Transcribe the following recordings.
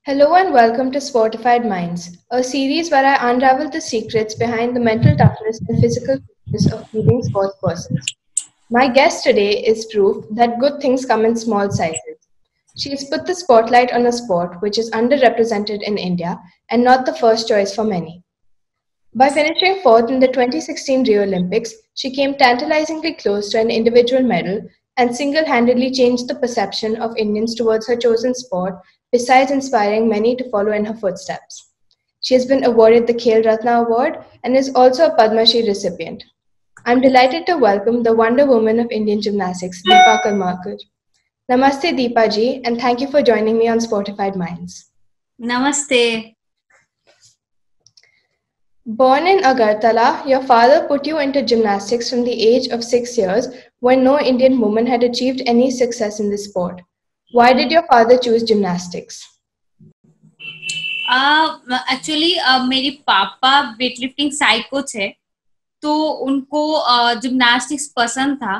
Hello and welcome to Sportified Minds, a series where I unravel the secrets behind the mental toughness and physical fitness of leading sports persons. My guest today is proof that good things come in small sizes. She has put the spotlight on a sport which is underrepresented in India and not the first choice for many. By finishing fourth in the 2016 Rio Olympics, she came tantalizingly close to an individual medal and single-handedly changed the perception of Indians towards her chosen sport, besides inspiring many to follow in her footsteps. She has been awarded the Khel Ratna Award and is also a Padma Shri recipient. I'm delighted to welcome the Wonder Woman of Indian Gymnastics, Dipa Karmakar. Namaste, Dipa ji, and thank you for joining me on Sportified Minds. Namaste. Born in Agartala, your father put you into gymnastics from the age of 6 years when no Indian woman had achieved any success in this sport. Why did your father choose gymnastics? Actually, मेरे पापा weightlifting side coach है, तो उनको gymnastics पसंद था,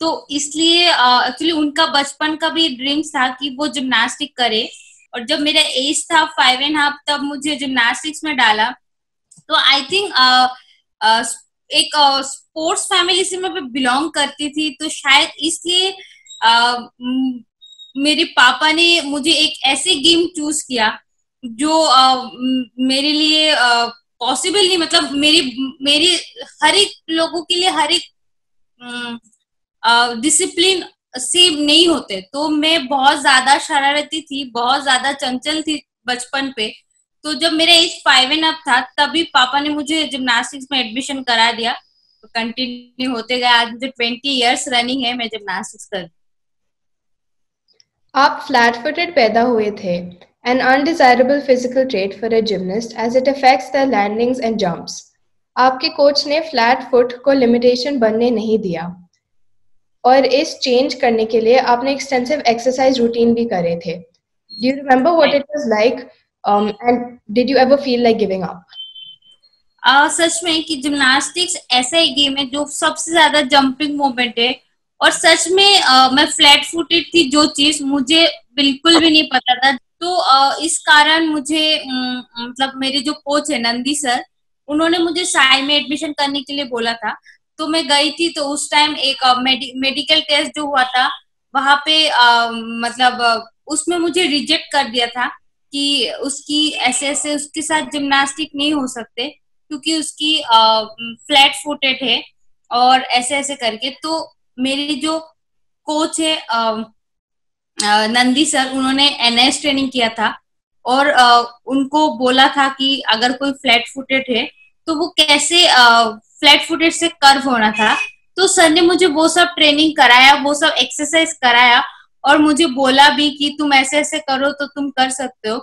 तो इसलिए actually उनका बचपन का भी ड्रीम्स था कि वो जिम्नास्टिक करे। और जब मेरा एज था 5.5, तब मुझे जिम्नास्टिक्स में डाला। तो आई थिंक एक स्पोर्ट्स फैमिली से मैं बिलोंग करती थी, तो शायद इसलिए मेरे पापा ने मुझे एक ऐसे गेम चूज किया जो मेरे लिए पॉसिबल नहीं, मतलब मेरे हर एक लोगों के लिए हर एक डिसिप्लिन सेम नहीं होते। तो मैं बहुत ज्यादा शरारती थी, बहुत ज्यादा चंचल थी बचपन पे। तो जब मेरा एज 5.5 था, तभी पापा ने मुझे जिम्नास्टिक्स में एडमिशन करा दिया। कंटिन्यू होते गया, आज मुझे 20 इयर्स रनिंग है मैं जिम्नास्टिक्स कर। आप फ्लैट फुटेड पैदा हुए थे, an undesirable physical trait for a gymnast as it affects their landings and jumps. आपके कोच ने फ्लैट फुट को लिमिटेशन बनने नहीं दिया और इस चेंज करने के लिए आपने एक्सटेंसिव एक्सरसाइज रूटीन भी करे थे. Do you remember what it was like and did you ever feel like giving up? सच में कि जिम्नास्टिक्स ऐसा ही गेम है जो सबसे ज्यादा जंपिंग मूवमेंट है, और सच में मैं फ्लैट फुटेड थी, जो चीज मुझे बिल्कुल भी नहीं पता था। तो इस कारण मुझे मतलब मेरे जो कोच है नंदी सर, उन्होंने मुझे साई में एडमिशन करने के लिए बोला था। तो मैं गई थी, तो उस टाइम एक मेडिकल टेस्ट जो हुआ था, वहां पे मतलब उसमें मुझे रिजेक्ट कर दिया था कि उसकी ऐसे उसके साथ जिम्नास्टिक नहीं हो सकते क्योंकि उसकी फ्लैट फुटेड है और ऐसे करके। तो मेरी जो कोच है नंदी सर, उन्होंने एनएस ट्रेनिंग किया था और उनको बोला था कि अगर कोई फ्लैट फुटेड है तो वो कैसे फ्लैट फुटेड से कर्व होना था। तो सर ने मुझे वो सब ट्रेनिंग कराया, वो सब एक्सरसाइज कराया और मुझे बोला भी कि तुम ऐसे करो तो तुम कर सकते हो,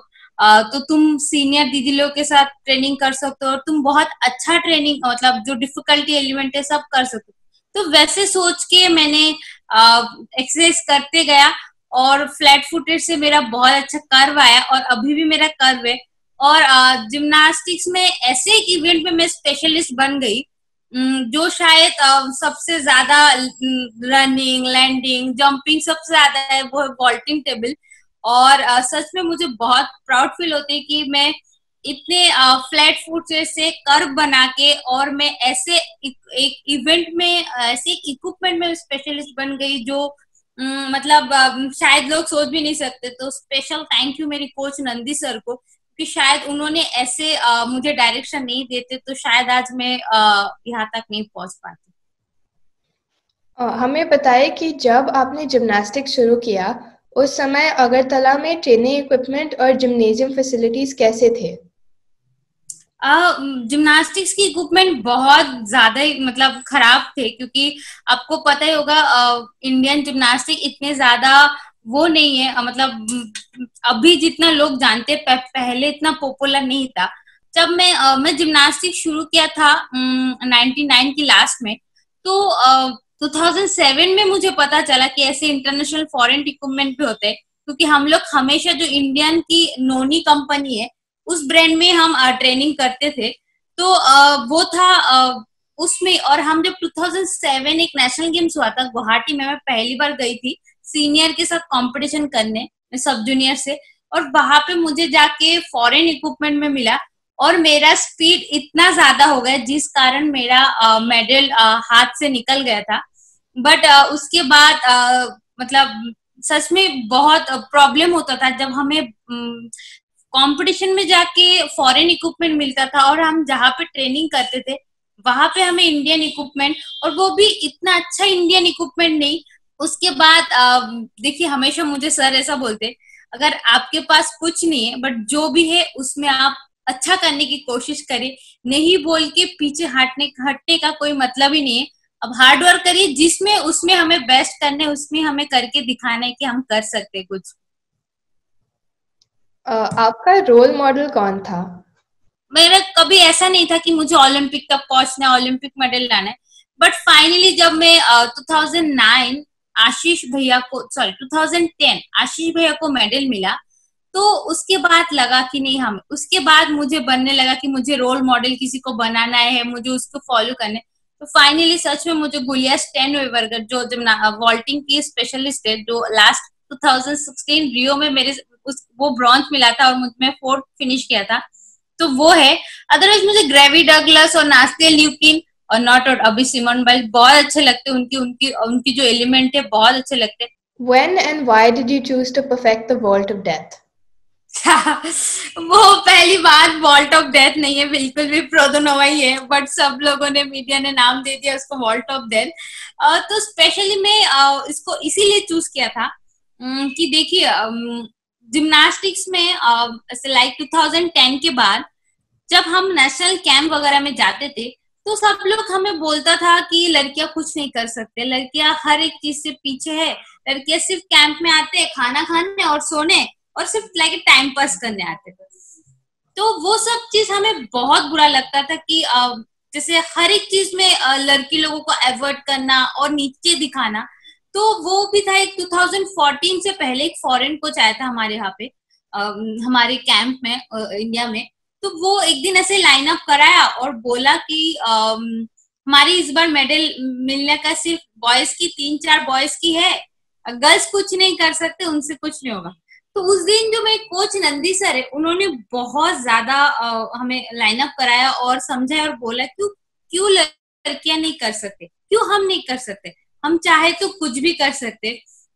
तो तुम सीनियर दीदी लोग के साथ ट्रेनिंग कर सकते हो और तुम बहुत अच्छा ट्रेनिंग मतलब जो डिफिकल्टी एलिमेंट है सब कर सकते हो। तो वैसे सोच के मैंने एक्सरसाइज करते गया और फ्लैट फुटेड से मेरा बहुत अच्छा कर्व आया और अभी भी मेरा कर्व है। और जिम्नास्टिक्स में ऐसे एक इवेंट में मैं स्पेशलिस्ट बन गई जो शायद सबसे ज्यादा रनिंग, लैंडिंग, जंपिंग सबसे ज्यादा है, वो है वॉल्टिंग टेबल। और सच में मुझे बहुत प्राउड फील होती है कि मैं इतने फ्लैट फुटेड से कर्व बना के और मैं ऐसे एक इवेंट में ऐसे इक्विपमेंट में स्पेशलिस्ट बन गई जो मतलब शायद लोग सोच भी नहीं सकते। तो स्पेशल थैंक यू मेरी कोच नंदी सर को, कि शायद उन्होंने ऐसे मुझे डायरेक्शन नहीं देते तो शायद आज मैं यहाँ तक नहीं पहुंच पाती। हमें बताए कि जब आपने जिम्नास्टिक्स शुरू किया उस समय अगरतला में ट्रेनिंग इक्विपमेंट और जिम्नेजियम फैसिलिटीज कैसे थे? जिम्नास्टिक्स की इक्विपमेंट बहुत ज्यादा मतलब खराब थे, क्योंकि आपको पता ही होगा इंडियन जिम्नास्टिक इतने ज्यादा वो नहीं है, मतलब अभी जितना लोग जानते पहले इतना पॉपुलर नहीं था। जब मैं जिम्नास्टिक शुरू किया था 99 की लास्ट में, तो 2007 में मुझे पता चला कि ऐसे इंटरनेशनल फॉरेन इक्विपमेंट भी होते हैं, क्योंकि हम लोग हमेशा जो इंडियन की नोनी कंपनी है उस ब्रांड में हम ट्रेनिंग करते थे। तो वो था उसमें। और हम जब 2007 एक नेशनल गेम्स हुआ था गुवाहाटी में, मैं पहली बार गई थी सीनियर के साथ कंपटीशन करने सब जूनियर से, और वहां पे मुझे जाके फॉरेन इक्विपमेंट में मिला और मेरा स्पीड इतना ज्यादा हो गया जिस कारण मेरा मेडल हाथ से निकल गया था। बट उसके बाद मतलब सच में बहुत प्रॉब्लम होता था जब हमें कंपटीशन में जाके फॉरेन इक्विपमेंट मिलता था, और हम जहाँ पे ट्रेनिंग करते थे वहां पे हमें इंडियन इक्विपमेंट, और वो भी इतना अच्छा इंडियन इक्विपमेंट नहीं। उसके बाद देखिए हमेशा मुझे सर ऐसा बोलते, अगर आपके पास कुछ नहीं है बट जो भी है उसमें आप अच्छा करने की कोशिश करें, नहीं बोल के पीछे हटने का कोई मतलब ही नहीं है। अब हार्ड वर्क करिए, जिसमें उसमें हमें बेस्ट करने, उसमें हमें करके दिखाना है कि हम कर सकते हैं कुछ। आपका रोल मॉडल कौन था? मेरा कभी ऐसा नहीं था कि मुझे ओलंपिक तक पहुंचना है, ओलंपिक मेडल लाना है। बट फाइनली जब मैं 2009 आशीष भैया को, सॉरी 2010 आशीष भैया को मेडल मिला, तो उसके बाद लगा कि नहीं, हम उसके बाद मुझे बनने लगा कि मुझे रोल मॉडल किसी को बनाना है, मुझे उसको फॉलो करना है। तो फाइनली सच में मुझे गुलिया स्टेनवेबर्गर जो वॉल्टिंग की स्पेशलिस्ट है, जो लास्ट 2016 रियो में मेरे वो ब्रॉन्ज मिला था और मुझमें 4th फिनिश किया था, तो वो है। अदरवाइज मुझे ग्रेवी डगलस और नास्तिया ल्यूकिन और नॉट आउट अभी सिमोन बाइल बहुत अच्छे लगते हैं, उनकी उनकी उनकी जो एलिमेंट है बहुत अच्छे लगते हैं। When and why did you choose to perfect the vault of death? वो पहली बार वॉल्ट ऑफ डेथ नहीं है, बिल्कुल भी प्रोडोनोवा ही है, बट सब लोगों ने, मीडिया ने नाम दे दिया उसको वॉल्ट ऑफ डेथ। तो स्पेशली मैं इसको इसीलिए चूज किया था कि देखिए जिम्नास्टिक्स में लाइक 2010 के बाद जब हम नेशनल कैंप वगैरह में जाते थे तो सब लोग हमें बोलता था कि लड़कियां कुछ नहीं कर सकते, लड़कियां हर एक चीज से पीछे है, लड़कियां सिर्फ कैंप में आते हैं खाना खाने और सोने और सिर्फ लाइक टाइम पास करने आते थे। तो वो सब चीज हमें बहुत बुरा लगता था कि जैसे हर एक चीज में लड़की लोगों को एवॉर्ड करना और नीचे दिखाना। तो वो भी था, एक 2014 से पहले एक फॉरेन कोच आया था हमारे यहाँ पे हमारे कैंप में इंडिया में, तो वो एक दिन ऐसे लाइन अप कराया और बोला कि हमारी इस बार मेडल मिलने का सिर्फ बॉयज की 3-4 बॉयज की है, गर्ल्स कुछ नहीं कर सकते, उनसे कुछ नहीं होगा। तो उस दिन जो मेरे कोच नंदी सर है उन्होंने बहुत ज्यादा हमें लाइनअप कराया और समझाया और बोला क्यों लड़कियां नहीं कर सकते, क्यों हम नहीं कर सकते, हम चाहे तो कुछ भी कर सकते।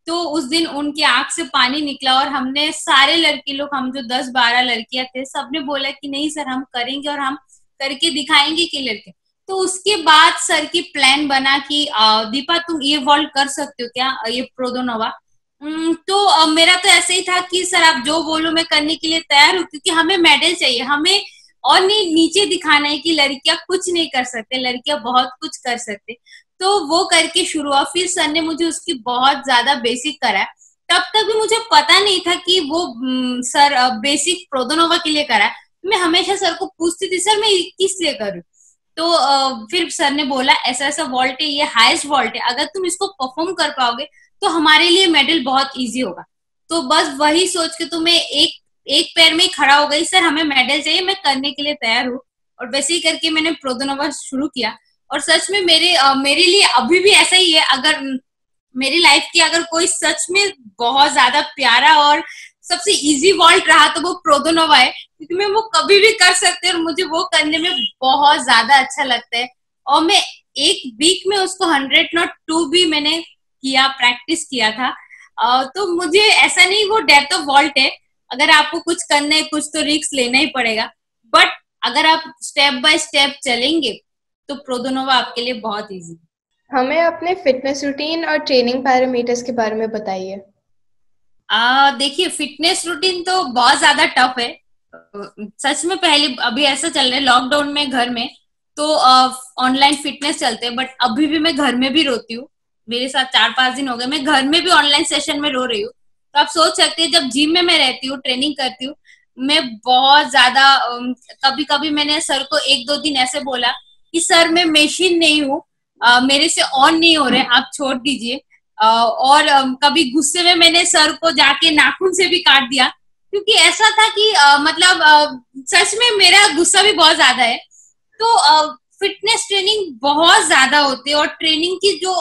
तो उस दिन उनकी आंख से पानी निकला और हमने सारे लड़के लोग, हम जो 10-12 लड़कियां थे, सबने बोला कि नहीं सर हम करेंगे और हम करके दिखाएंगे कि लड़के। तो उसके बाद सर की प्लान बना कि दीपा तुम ये वॉल्ट कर सकते हो क्या, ये प्रोडोनोवा। तो मेरा तो ऐसे ही था कि सर आप जो बोलो मैं करने के लिए तैयार हूँ, क्योंकि हमें मेडल चाहिए, हमें और नहीं नीचे दिखाना है कि लड़कियां कुछ नहीं कर सकते, लड़कियां बहुत कुछ कर सकते। तो वो करके शुरू हुआ। फिर सर ने मुझे उसकी बहुत ज्यादा बेसिक कराया, तब तक भी मुझे पता नहीं था कि वो सर बेसिक प्रोडोनोवा के लिए कराया। मैं हमेशा सर को पूछती थी सर मैं किस लिए करूँ, तो फिर सर ने बोला ऐसा ऐसा वॉल्ट है, ये हाईएस्ट वॉल्ट है, अगर तुम इसको परफॉर्म कर पाओगे तो हमारे लिए मेडल बहुत इजी होगा। तो बस वही सोच के तो मैं एक पैर में खड़ा हो गई, सर हमें मेडल चाहिए, मैं करने के लिए तैयार हूँ। और वैसे ही करके मैंने प्रोडोनोवा शुरू किया और सच में मेरे लिए अभी भी ऐसा ही है। अगर मेरी लाइफ की अगर कोई सच में बहुत ज्यादा प्यारा और सबसे इजी वॉल्ट रहा तो वो प्रोडोनोवा है, क्योंकि मैं वो कभी भी कर सकती हूँ और मुझे वो करने में बहुत ज्यादा अच्छा लगता है। और मैं एक वीक में उसको 100 नॉट 2 भी मैंने किया, प्रैक्टिस किया था। तो मुझे ऐसा नहीं, वो डेथ ऑफ वॉल्ट है, अगर आपको कुछ करना है कुछ तो रिस्क लेना ही पड़ेगा, बट अगर आप स्टेप बाय स्टेप चलेंगे तो प्रोडोनोवा आपके लिए बहुत इजी। हमें अपने फिटनेस रूटीन और ट्रेनिंग पैरामीटर्स के बारे में बताइए। देखिए फिटनेस रूटीन तो बहुत ज्यादा टफ है सच में। पहले अभी ऐसा चल रहा है लॉकडाउन में घर में तो ऑनलाइन फिटनेस चलते हैं, बट अभी भी मैं घर में भी रोती हूँ, मेरे साथ 4-5 दिन हो गए, मैं घर में भी ऑनलाइन सेशन में रो रही हूँ। तो आप सोच सकते हैं जब जिम में मैं रहती हूँ, ट्रेनिंग करती हूँ, मैं बहुत ज्यादा कभी कभी मैंने सर को 1-2 दिन ऐसे बोला कि सर मैं मशीन नहीं हूँ, मेरे से ऑन नहीं हो रहे, आप छोड़ दीजिए। और कभी गुस्से में मैंने सर को जाके नाखून से भी काट दिया, क्योंकि ऐसा था कि मतलब सच में मेरा गुस्सा भी बहुत ज्यादा है। तो फिटनेस ट्रेनिंग बहुत ज्यादा होती है और ट्रेनिंग की जो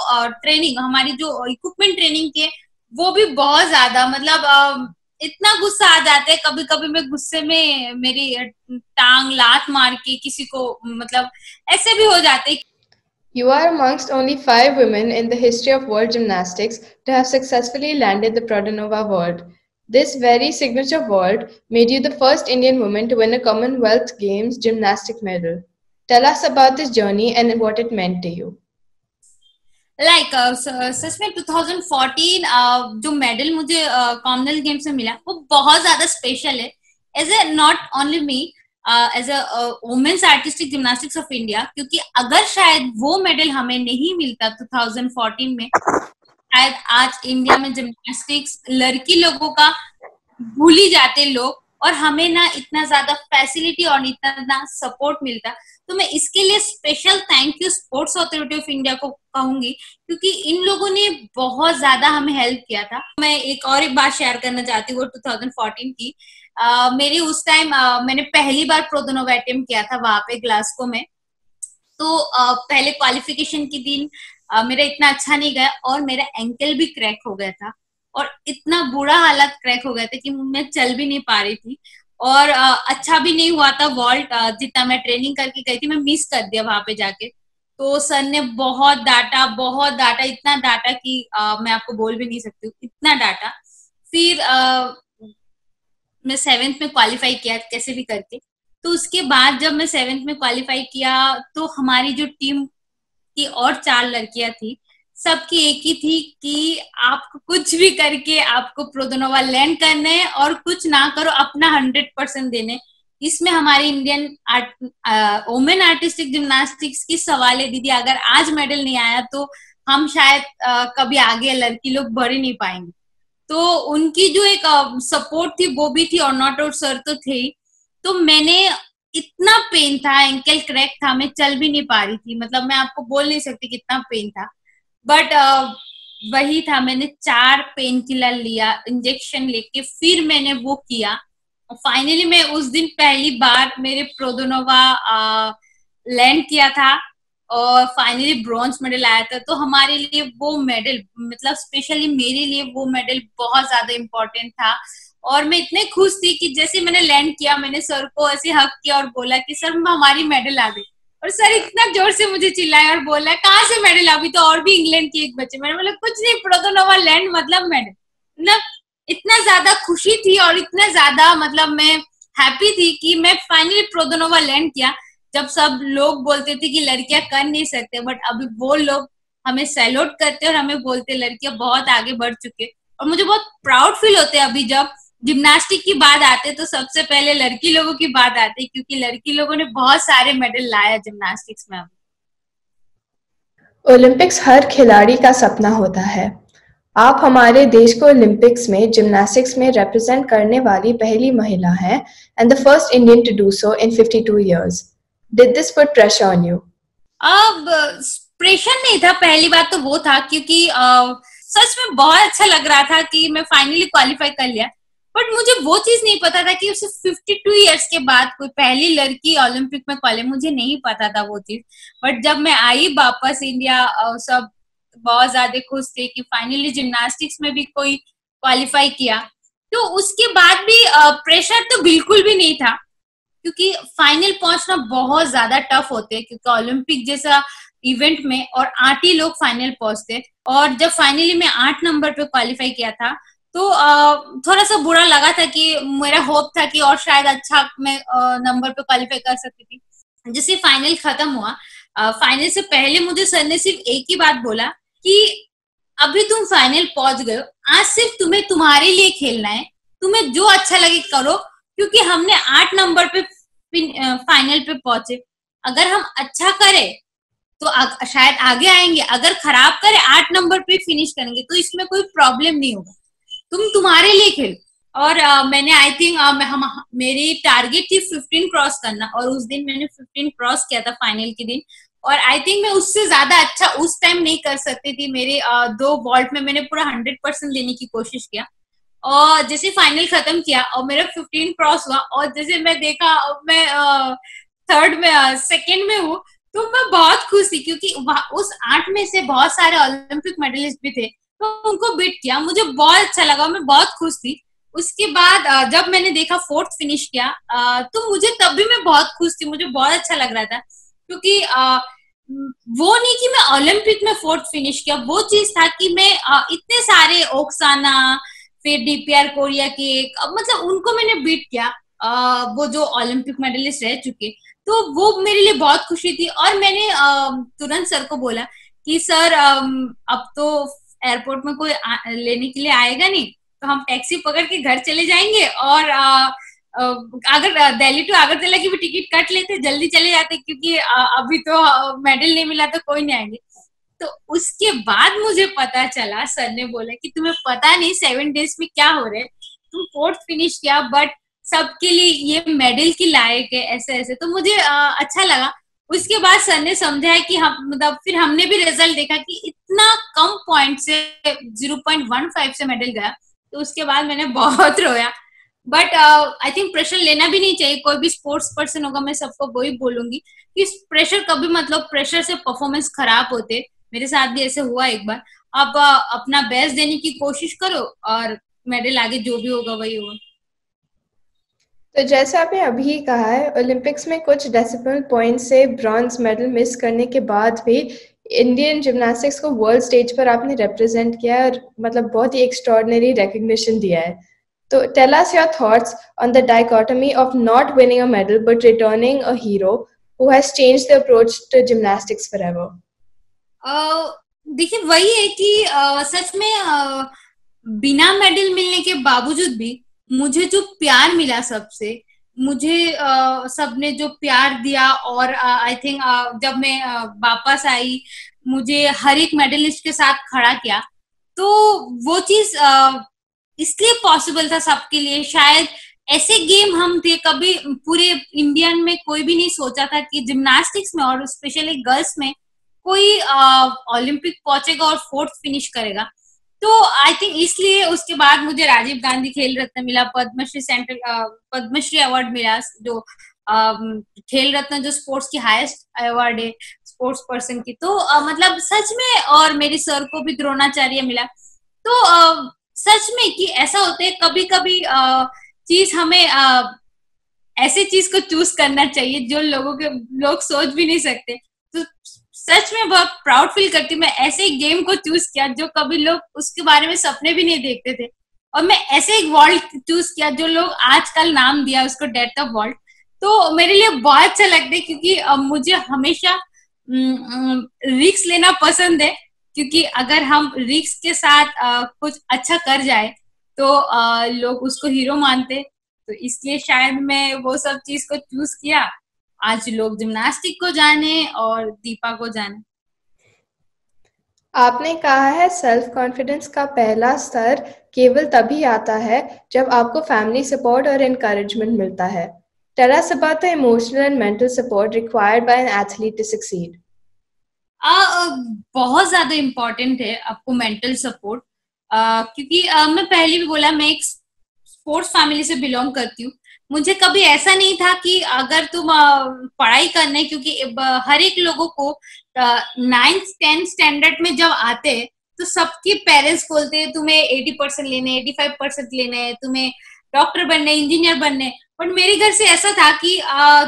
ट्रेनिंग हमारी जो इक्विपमेंट ट्रेनिंग की है वो भी बहुत ज्यादा, मतलब इतना गुस्सा आ जाता है कभी कभी, मैं गुस्से में मेरी टांग लात मार के किसी को, मतलब ऐसे भी हो जाते हैं। You are amongst only 5 women in the history of world gymnastics to have successfully landed the Produnova award. This very signature award made you the first Indian woman to win a Commonwealth Games gymnastic medal. Tell us about this journey and what it meant to you. Like सच में 2014 जो medal मुझे Commonwealth games से मिला वो बहुत ज्यादा special है, as a not only me as a women's artistic gymnastics of India, क्योंकि अगर शायद वो मेडल हमें नहीं मिलता 2014 में, शायद आज इंडिया में जिम्नास्टिक्स लड़की लोगों का भूली जाते लोग और हमें ना इतना ज्यादा फैसिलिटी और इतना सपोर्ट मिलता। तो मैं इसके लिए special thank you sports authority of India को कहूंगी, क्योंकि इन लोगों ने बहुत ज्यादा हमें हेल्प किया था। मैं एक बात शेयर करना चाहती हूँ 2014 की। मेरी उस टाइम मैंने पहली बार प्रोडोनोवा अटेम्प्ट किया था वहां पे ग्लास्को में। तो पहले क्वालिफिकेशन के दिन मेरा इतना अच्छा नहीं गया और मेरा एंकल भी क्रैक हो गया था और इतना बुरा हालत क्रैक हो गया था कि मैं चल भी नहीं पा रही थी और अच्छा भी नहीं हुआ था वॉल्ट, जितना मैं ट्रेनिंग करके गई थी मैं मिस कर दिया वहां पे जाके। तो सर ने बहुत डांटा, इतना डांटा कि मैं आपको बोल भी नहीं सकती हूँ, इतना डांटा। फिर मैं 7th में क्वालिफाई किया कैसे भी करके। तो उसके बाद जब मैं 7th में क्वालिफाई किया तो हमारी जो टीम की और 4 लड़कियां थी, सबकी एक ही थी कि आपको कुछ भी करके आपको प्रोडोनोवा लैंड करना है और कुछ ना करो अपना 100% देने। इसमें हमारी इंडियन वुमेन आर्टिस्टिक जिम्नास्टिक्स की सवाल है दीदी, अगर आज मेडल नहीं आया तो हम शायद कभी आगे लड़की लोग बढ़ ही नहीं पाएंगे। तो उनकी जो एक सपोर्ट थी वो भी थी और नॉट आउट सर तो थे। तो मैंने इतना पेन था, एंकल क्रैक था, मैं चल भी नहीं पा रही थी, मतलब मैं आपको बोल नहीं सकती कितना पेन था। बट वही था, मैंने 4 पेन किलर लिया इंजेक्शन लेके, फिर मैंने वो किया। फाइनली मैं उस दिन पहली बार मेरे प्रोडोनोवा लैंड किया था और फाइनली ब्रॉन्ज मेडल आया था। तो हमारे लिए वो मेडल, मतलब स्पेशली मेरे लिए वो मेडल बहुत ज्यादा इम्पोर्टेंट था और मैं इतने खुश थी कि जैसे मैंने लैंड किया मैंने सर को ऐसे हक किया और बोला कि सर हमारी मेडल आ गई। और सर इतना जोर से मुझे चिल्लाया और बोला कहाँ से मेडल अभी तो और भी इंग्लैंड की एक बच्चे। मैंने बोला कुछ नहीं, प्रोडोनोवा लैंड मतलब मेडल। मतलब इतना ज्यादा खुशी थी और इतना ज्यादा, मतलब मैं हैप्पी थी कि मैं फाइनली प्रोडोनोवा लैंड किया। जब सब लोग बोलते थे कि लड़कियां कर नहीं सकते, बट अभी वो लोग हमें सैल्यूट करते और हमें बोलते लड़कियां बहुत आगे बढ़ चुके और मुझे बहुत प्राउड फील होते। अभी जब जिम्नास्टिक की बात आते तो सबसे पहले लड़की लोगों की बात आती, क्योंकि लड़की लोगों ने बहुत सारे मेडल लाया जिम्नास्टिक्स में। ओलंपिक्स हर खिलाड़ी का सपना होता है। आप हमारे देश को ओलंपिक्स में जिम्नास्टिक्स में रिप्रेजेंट करने वाली पहली महिला हैं and the first Indian to do so in 52 years. Did this put pressure on you? अब प्रेशर नहीं था, पहली बात तो वो था, क्योंकि सच में बहुत अच्छा लग रहा था कि मैं फाइनली क्वालिफाई कर लिया। बट मुझे वो चीज नहीं पता था कि उसे 52 इयर्स के बाद कोई पहली लड़की ओलंपिक में क्वालिफाई, मुझे नहीं पता था वो चीज। बट जब मैं आई वापस इंडिया सब बहुत ज्यादा खुश थे कि फाइनली जिम्नास्टिक्स में भी कोई क्वालिफाई किया। तो उसके बाद भी प्रेशर तो बिल्कुल भी नहीं था, क्योंकि फाइनल पहुंचना बहुत ज्यादा टफ होते हैं, क्योंकि ओलंपिक जैसा इवेंट में और 8 ही लोग फाइनल पहुंचते। और जब फाइनली मैं 8 नंबर पे क्वालिफाई किया था तो थोड़ा सा बुरा लगा था कि मेरा होप था कि और शायद अच्छा मैं नंबर पे क्वालिफाई कर सकती थी। जैसे फाइनल खत्म हुआ, फाइनल से पहले मुझे सर ने सिर्फ एक ही बात बोला कि अभी तुम फाइनल पहुंच गए, आज सिर्फ तुम्हें तुम्हारे लिए खेलना है, तुम्हें जो अच्छा लगे करो, क्योंकि हमने 8 नंबर पे फाइनल पे पहुंचे। अगर हम अच्छा करें तो शायद आगे आएंगे, अगर खराब करें 8 नंबर पे फिनिश करेंगे तो इसमें कोई प्रॉब्लम नहीं होगा, तुम तुम्हारे लिए खेलो। और मैंने आई थिंक मेरी टारगेट थी 15 क्रॉस करना और उस दिन मैंने 15 क्रॉस किया था फाइनल के दिन। और आई थिंक मैं उससे ज्यादा अच्छा उस टाइम नहीं कर सकती थी। मेरे 2 वॉल्ट में मैंने पूरा 100% देने की कोशिश किया और जैसे फाइनल खत्म किया और मेरा 15 क्रॉस हुआ और जैसे मैं देखा मैं 3rd में 2nd में हूँ, तो मैं बहुत खुश थी क्योंकि उस 8 में से बहुत सारे ओलंपिक मेडलिस्ट भी थे, तो उनको बीट किया, मुझे बहुत अच्छा लगा, मैं बहुत खुश थी। उसके बाद जब मैंने देखा 4th फिनिश किया, तो मुझे तब भी मैं बहुत खुश थी, मुझे बहुत अच्छा लग रहा था, क्योंकि वो नहीं कि मैं ओलंपिक में 4th फिनिश किया, वो चीज था कि मैं इतने सारे ओक्साना, फिर डीपीआर कोरिया के, मतलब उनको मैंने बीट किया, वो जो ओलंपिक मेडलिस्ट रह चुके, तो वो मेरे लिए बहुत खुशी थी। और मैंने तुरंत सर को बोला कि सर अब तो एयरपोर्ट में कोई लेने के लिए आएगा नहीं, तो हम टैक्सी पकड़ के घर चले जाएंगे, और अगर दिल्ली टू अगरतला की भी टिकट कट लेते, जल्दी चले जाते, क्योंकि अभी तो मेडल नहीं मिला तो कोई नहीं आएंगे। तो उसके बाद मुझे पता चला, सर ने बोला कि तुम्हें पता नहीं 7 days में क्या हो रहा है, तुम 4th फिनिश किया बट सबके लिए ये मेडल की लायक है, ऐसे ऐसे। तो मुझे अच्छा लगा। उसके बाद सर ने समझाया कि हम, मतलब फिर हमने भी रिजल्ट देखा कि इतना कम पॉइंट से 0.15 से मेडल गया, तो उसके बाद मैंने बहुत रोया, बट आई थिंक प्रेशर लेना भी नहीं चाहिए, कोई भी स्पोर्ट्स पर्सन होगा, मैं सबको वही बोलूंगी कि प्रेशर कभी, मतलब प्रेशर से परफॉर्मेंस खराब होते, मेरे साथ भी ऐसे हुआ एक बार। आप अपना बेस्ट देने की कोशिश करो और मेडल आगे जो भी होगा वही होगा। तो जैसा आपने अभी कहा है, ओलंपिक्स में कुछ डेसिमल पॉइंट से ब्रॉन्ज मेडल मिस करने के बाद भी इंडियन जिम्नास्टिक्स को वर्ल्ड स्टेज पर आपने रिप्रेजेंट किया और मतलब बहुत ही एक्स्ट्रॉर्डिनरी रिकॉग्निशन दिया है। तो tell us your thoughts on the dichotomy of not winning a medal but returning a hero who has changed the approach to gymnastics forever. देखिए वही है कि सच में बिना मेडल मिलने के बावजूद भी मुझे जो प्यार मिला सबसे, मुझे सबने जो प्यार दिया, और आई थिंक जब मैं वापस आई मुझे हर एक मेडलिस्ट के साथ खड़ा किया, तो वो चीज इसलिए पॉसिबल था सबके लिए। शायद ऐसे गेम हम थे, कभी पूरे इंडियन में कोई भी नहीं सोचा था कि जिम्नास्टिक्स में और स्पेशली गर्ल्स में कोई ओलंपिक पहुंचेगा और 4th फिनिश करेगा। तो आई थिंक इसलिए उसके बाद मुझे राजीव गांधी खेल रत्न मिला, पद्मश्री अवार्ड मिला, जो खेल रत्न जो स्पोर्ट्स की हाईएस्ट अवार्ड है स्पोर्ट्स पर्सन की। तो मतलब सच में, और मेरे सर को भी द्रोणाचार्य मिला। तो सच में कि ऐसा होता है कभी कभी चीज, हमें ऐसे चीज को चूज करना चाहिए जो लोग सोच भी नहीं सकते। तो सच में बहुत प्राउड फील करती हूँ, मैं ऐसे गेम को चूज किया जो कभी लोग उसके बारे में सपने भी नहीं देखते थे, और मैं ऐसे एक वर्ल्ड चूज किया जो लोग आजकल नाम दिया उसको डेथ ऑफ वर्ल्ड। तो मेरे लिए बहुत अच्छा लगता है, क्योंकि मुझे हमेशा रिस्क लेना पसंद है, क्योंकि अगर हम रिस्क के साथ कुछ अच्छा कर जाए तो लोग उसको हीरो मानते, तो इसलिए शायद मैं वो सब चीज को चूज किया, आज लोग जिम्नास्टिक को जाने और दीपा को जाने। आपने कहा है सेल्फ कॉन्फिडेंस का पहला स्तर केवल तभी आता है जब आपको फैमिली सपोर्ट और एनकरेजमेंट मिलता है। Tell us about the emotional and mental support required by an athlete to succeed. बहुत ज्यादा इम्पोर्टेंट है आपको मेंटल सपोर्ट, क्योंकि मैं पहले भी बोला, मैं एक स्पोर्ट्स फैमिली से बिलोंग करती हूँ। मुझे कभी ऐसा नहीं था कि अगर तुम पढ़ाई करने, क्योंकि हर एक लोगों को 9th 10th स्टैंडर्ड में जब आते हैं तो सबके पेरेंट्स बोलते हैं तुम्हें 80% लेने, 85% लेने, तुम्हें डॉक्टर बनने, इंजीनियर बनने। बट मेरे घर से ऐसा था कि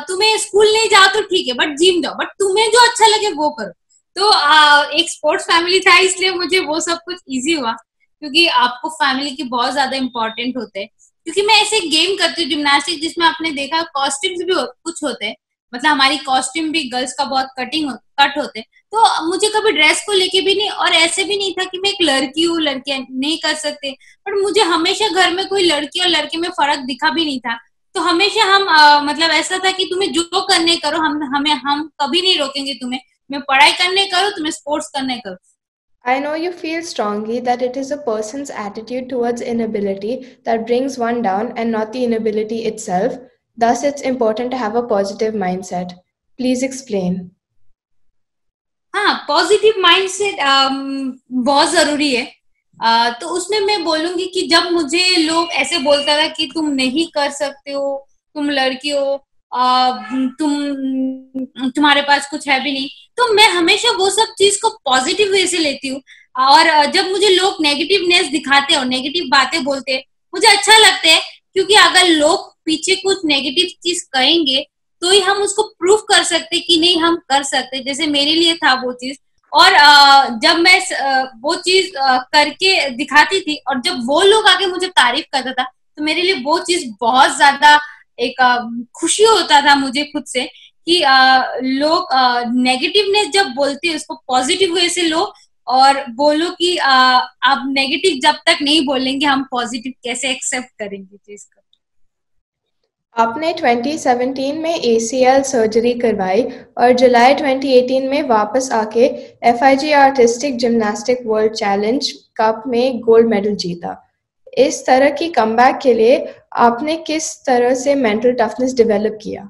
तुम्हें स्कूल नहीं जाओ तो ठीक है, बट जिम जाओ, बट तुम्हें जो अच्छा लगे वो करो। तो एक स्पोर्ट्स फैमिली था, इसलिए मुझे वो सब कुछ इजी हुआ, क्योंकि आपको फैमिली की बहुत ज्यादा इम्पोर्टेंट होते हैं। क्योंकि मैं ऐसे गेम करती हूँ जिम्नास्टिक, जिसमें आपने देखा कॉस्ट्यूम्स भी कुछ होते हैं, मतलब हमारी कॉस्ट्यूम भी गर्ल्स का बहुत कट होते हैं। तो मुझे कभी ड्रेस को लेके भी नहीं, और ऐसे भी नहीं था कि मैं एक लड़की हूँ, लड़कियां नहीं कर सकते, बट मुझे हमेशा घर में कोई लड़की और लड़के में फर्क दिखा भी नहीं था। तो हमेशा हम मतलब ऐसा था कि तुम्हें जो करने करो, हम कभी नहीं रोकेंगे तुम्हें, मैं पढ़ाई करने करो, तुम्हें स्पोर्ट्स करने करो। I know you feel strongly that it is a person's attitude towards inability that brings one down and not the inability itself. Thus, it's important to have a positive mindset. Please explain. हाँ, positive mindset बहुत जरूरी है। तो उसमें मैं बोलूँगी कि जब मुझे लोग ऐसे बोलता था कि तुम नहीं कर सकते हो, तुम लड़की हो, तुम्हारे पास कुछ है भी नहीं। तो मैं हमेशा वो सब चीज को पॉजिटिव वे से लेती हूँ, और जब मुझे लोग नेगेटिवनेस दिखाते और नेगेटिव बातें बोलते हैं मुझे अच्छा लगता है, क्योंकि अगर लोग पीछे कुछ नेगेटिव चीज कहेंगे तो ही हम उसको प्रूफ कर सकते कि नहीं हम कर सकते, जैसे मेरे लिए था वो चीज। और जब मैं वो चीज करके दिखाती थी और जब वो लोग आके मुझे तारीफ करता था तो मेरे लिए वो चीज बहुत ज्यादा एक खुशी होता था मुझे खुद से कि लोग नेगेटिवनेस जब बोलते हैं उसको पॉजिटिव वे से लो और बोलो कि आप नेगेटिव जब तक नहीं बोलेंगे हम पॉजिटिव कैसे एक्सेप्ट करेंगे चीज को। आपने 2017 में ACL सर्जरी करवाई और जुलाई 2018 में वापस आके FIG artistic gymnastic world challenge cup में गोल्ड मेडल जीता। इस तरह की कमबैक के लिए आपने किस तरह से मेंटल टफनेस डेवलप किया?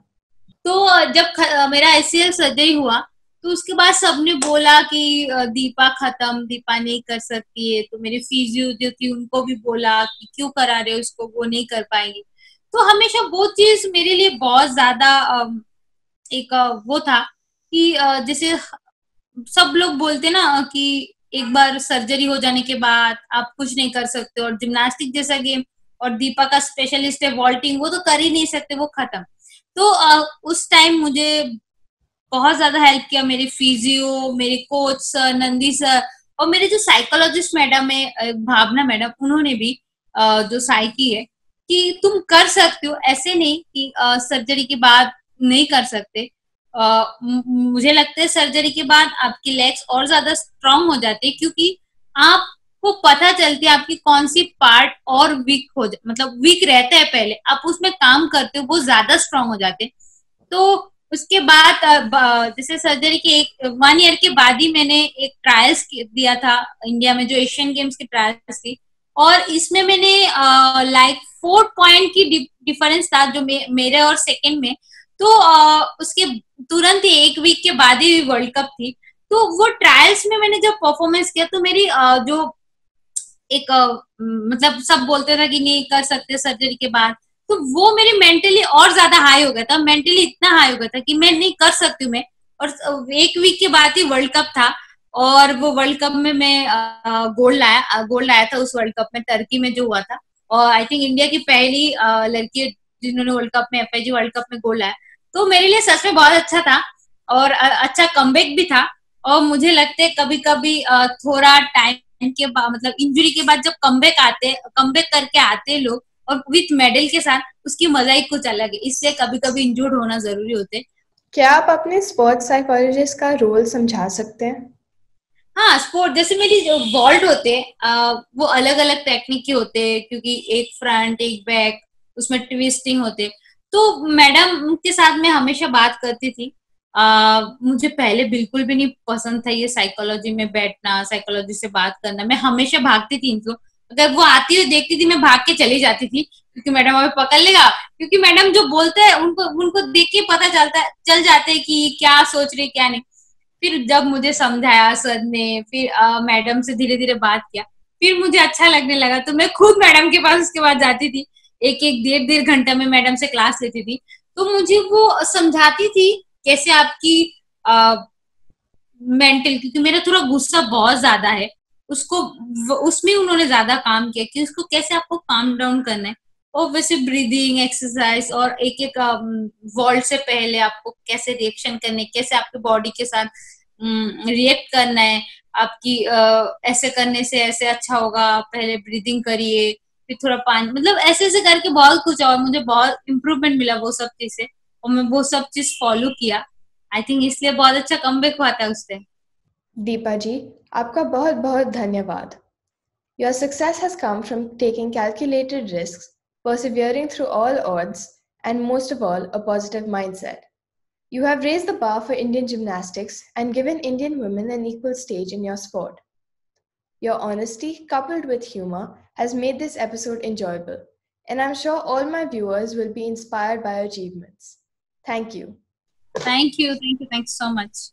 तो जब मेरा ACL सर्जरी हुआ तो उसके बाद सबने बोला कि दीपा खत्म, दीपा नहीं कर सकती है, तो मेरे फिजियो जो थी उनको भी बोला कि क्यों करा रहे उसको, वो नहीं कर पाएंगी। तो हमेशा वो चीज मेरे लिए बहुत ज्यादा एक वो था कि जैसे सब लोग बोलते ना कि एक बार सर्जरी हो जाने के बाद आप कुछ नहीं कर सकते, और जिम्नास्टिक जैसा गेम और दीपा का स्पेशलिस्ट है वॉल्टिंग, वो तो कर ही नहीं सकते, वो खत्म। तो उस टाइम मुझे बहुत ज्यादा हेल्प किया मेरे फिजियो, मेरे कोच सर नंदी सर, और मेरे जो साइकोलॉजिस्ट मैडम है भावना मैडम, उन्होंने भी जो साइकी है कि तुम कर सकते हो, ऐसे नहीं कि सर्जरी के बाद नहीं कर सकते। मुझे लगता है सर्जरी के बाद आपकी लेग्स और ज्यादा स्ट्रांग हो जाते क्योंकि आपको पता चलती है आपकी कौन सी पार्ट और वीक हो जाए, मतलब वीक रहता है पहले आप उसमें काम करते हो, वो ज्यादा स्ट्रांग हो जाते। तो उसके बाद जैसे सर्जरी के 1 ईयर के बाद ही मैंने एक ट्रायल्स दिया था इंडिया में, जो एशियन गेम्स के ट्रायल्स थी, और इसमें मैंने लाइक 4 पॉइंट की डिफरेंस था जो मेरे और सेकंड में। तो उसके तुरंत ही 1 वीक के बाद ही वर्ल्ड कप थी। तो वो ट्रायल्स में मैंने जब परफॉर्मेंस किया तो मेरी जो एक मतलब सब बोलते था कि नहीं कर सकते सर्जरी के बाद, तो वो मेरे मेंटली और ज्यादा हाई हो गया था, मेंटली इतना हाई हो गया था कि मैं नहीं कर सकती हूँ मैं, और 1 वीक के बाद ही वर्ल्ड कप था और वो वर्ल्ड कप में मैं गोल्ड लाया था उस वर्ल्ड कप में, टर्की में जो हुआ था, और आई थिंक इंडिया की पहली लड़की है जिन्होंने वर्ल्ड कप में FIG वर्ल्ड कप में गोल्ड लाया। तो मेरे लिए सच में बहुत अच्छा था और अच्छा कमबैक भी था। और मुझे लगता है कभी कभी थोड़ा टाइम के बाद, मतलब इंजरी के बाद जब कमबैक करके आते लोग और विथ मेडल के साथ, उसकी मजा ही कुछ अलग है, इसलिए कभी कभी इंजर्ड होना जरूरी होते। क्या आप अपने स्पोर्ट्स साइकोलॉजिस्ट का रोल समझा सकते हैं? हाँ, स्पोर्ट जैसे मेरी जो वॉल्ड होते वो अलग अलग टेक्निक के होते क्योंकि एक फ्रंट एक बैक, उसमें ट्विस्टिंग होते। तो मैडम के साथ मैं हमेशा बात करती थी। मुझे पहले बिल्कुल भी नहीं पसंद था ये साइकोलॉजी में बैठना, साइकोलॉजी से बात करना। मैं हमेशा भागती थी इनको, अगर वो आती हुई देखती थी मैं भाग के चली जाती थी क्योंकि मैडम हमें पकड़ लेगा, क्योंकि मैडम जो बोलते हैं उनको देख के पता चलता चल जाते है कि क्या सोच रहे क्या नहीं। फिर जब मुझे समझाया सर ने, फिर मैडम से धीरे धीरे बात किया, फिर मुझे अच्छा लगने लगा तो मैं खुद मैडम के पास उसके बाद जाती थी, एक 1.5 घंटा में मैडम से क्लास लेती थी। तो मुझे वो समझाती थी कैसे आपकी मेंटल, क्योंकि मेरा थोड़ा गुस्सा बहुत ज्यादा है, उसको उसमें उन्होंने ज्यादा काम किया कि उसको कैसे आपको काम डाउन करना है, और वैसे ब्रीदिंग एक्सरसाइज और एक एक वॉल्ट से पहले आपको कैसे रिएक्शन करने, कैसे आपके बॉडी के साथ रिएक्ट करना है, आपकी ऐसे करने से ऐसे अच्छा होगा, पहले ब्रीदिंग करिए फिर थोड़ा पानी, मतलब ऐसे ऐसे करके बहुत कुछ। और मुझे बहुत इम्प्रूवमेंट मिला वो सब चीज से और मैं वो सब चीज फॉलो किया। आई थिंक इसलिए बहुत अच्छा कमबैक हुआ था उससे। दीपा जी, आपका बहुत बहुत धन्यवाद। Your success has come from taking calculated risks, persevering through all odds, and most of all, a positive mindset. You have raised the bar for Indian gymnastics and given Indian women an equal stage in your sport. Your honesty, coupled with humor, has made this episode enjoyable, and I'm sure all my viewers will be inspired by your achievements. Thank you. Thank you. Thank you. Thanks so much.